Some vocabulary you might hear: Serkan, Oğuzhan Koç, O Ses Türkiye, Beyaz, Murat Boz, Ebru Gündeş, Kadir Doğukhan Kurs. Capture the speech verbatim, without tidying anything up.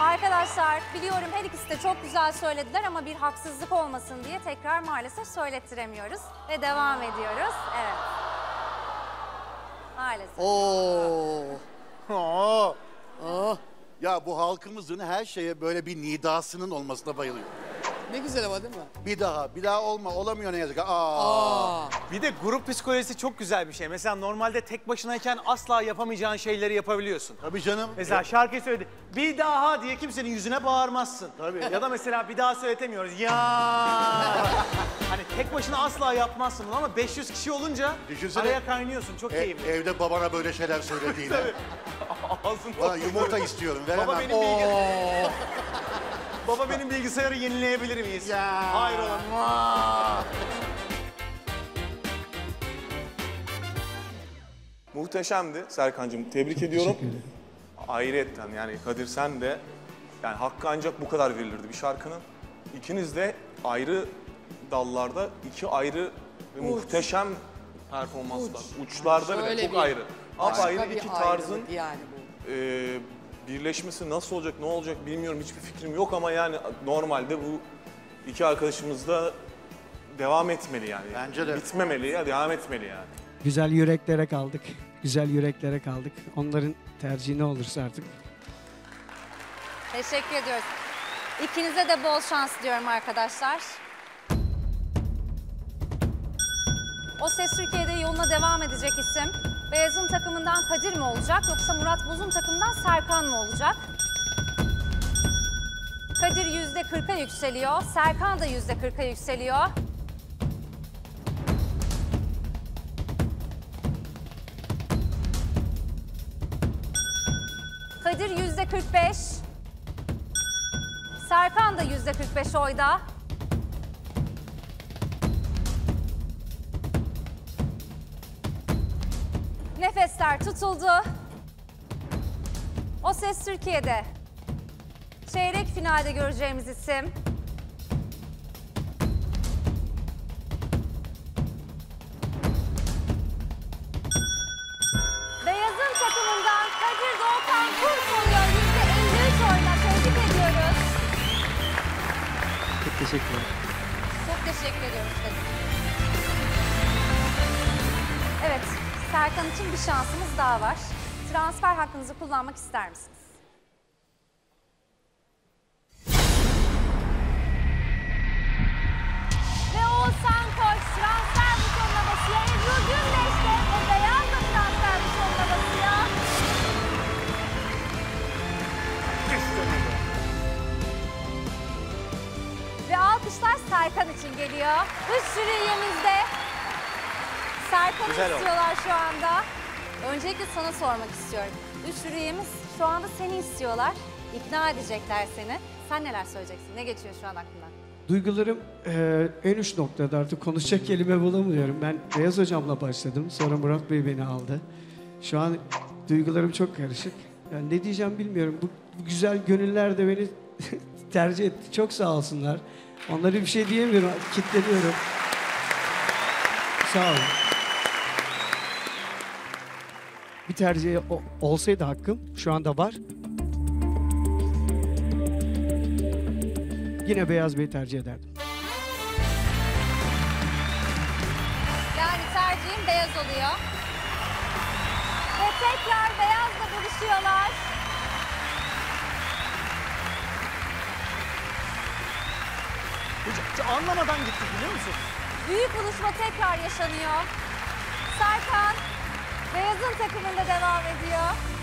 Arkadaşlar biliyorum her ikisi de çok güzel söylediler ama bir haksızlık olmasın diye tekrar maalesef söylettiremiyoruz. Ve devam ediyoruz. Evet. Maalesef. Oo. Oo. Aa. Ya bu halkımızın her şeye böyle bir nidasının olmasına bayılıyor. Ne güzel ama değil mi? Bir daha, bir daha olma, olamıyor ne yazık. Aa. Aa. Bir de grup psikolojisi çok güzel bir şey. Mesela normalde tek başınayken asla yapamayacağın şeyleri yapabiliyorsun. Tabii canım. Mesela şarkıyı söyledi. Bir daha diye kimsenin yüzüne bağırmazsın. Tabii. Ya da mesela bir daha söyletemiyoruz. Ya. Hani tek başına asla yapmazsın ama beş yüz kişi olunca düşünsene, araya kaynıyorsun. Çok e, keyifli. Evde babana böyle şeyler söylediğinde. Ağzında. Yumurta istiyorum. Veremem. Baba benim bilgisayarım. Baba benim bilgisayarı yenileyebilir miyiz? Ya. Hayır oğlum. Muhteşemdi Serkan'cığım. Tebrik Çok ediyorum. Ayrıca yani Kadir sen de yani hakkı ancak bu kadar verilirdi bir şarkının. İkiniz de ayrı dallarda iki ayrı ve muhteşem performanslar. Uç. Uçlarda yani bile çok bir, ayrı. Ama ayrı iki tarzın yani bu. E, birleşmesi nasıl olacak, ne olacak bilmiyorum, hiçbir fikrim yok ama yani normalde bu iki arkadaşımız da devam etmeli yani. Bence de. Bitmemeli ya, devam etmeli yani. Güzel yüreklere kaldık, güzel yüreklere kaldık. Onların tercihi ne olursa artık. Teşekkür ediyoruz. İkinize de bol şans diyorum arkadaşlar. O Ses Türkiye'de yoluna devam edecek isim. Beyaz'ın takımından Kadir mi olacak yoksa Murat Boz'un takımından Serkan mı olacak? Kadir yüzde kırka yükseliyor. Serkan da yüzde kırka yükseliyor. Kadir yüzde kırk beş. Serkan da yüzde kırk beş oyda. Nefesler tutuldu. O Ses Türkiye'de çeyrek finalde göreceğimiz isim. Beyaz'ın takımından Kadir Doğukhan Kurs oluyor. yüzde elli üç oyla tebrik ediyoruz. Çok teşekkür ederim. Çok teşekkür ediyoruz Kadir. Evet. Serkan için bir şansımız daha var. Transfer hakkınızı kullanmak ister misiniz? Ve Oğuzhan Koç transfer butonuna basıyor. Ebru Gündeş de ve Beyaz da transfer butonuna basıyor. Ve alkışlar Serkan için geliyor. Üç jüriyemizde. Serkan'ı istiyorlar şu anda. Öncelikle sana sormak istiyorum. Üç jüriyemiz şu anda seni istiyorlar. İkna edecekler seni. Sen neler söyleyeceksin? Ne geçiyor şu an aklından? Duygularım e, en üç noktada artık konuşacak kelime bulamıyorum. Ben Beyaz Hocam'la başladım. Sonra Murat Bey beni aldı. Şu an duygularım çok karışık. Yani ne diyeceğim bilmiyorum. Bu, bu güzel gönüller de beni tercih etti. Çok sağ olsunlar. Onlara bir şey diyemiyorum. Kitleniyorum. Sağ olun. Bir tercih olsaydı hakkım, şu anda var. Yine Beyaz Bey'i tercih ederdim. Yani tercihim Beyaz oluyor. Ve tekrar Beyaz'la buluşuyorlar. Hiç anlamadan gittik biliyor musun? Büyük buluşma tekrar yaşanıyor. Serkan... Beyaz'ın takımında devam ediyor.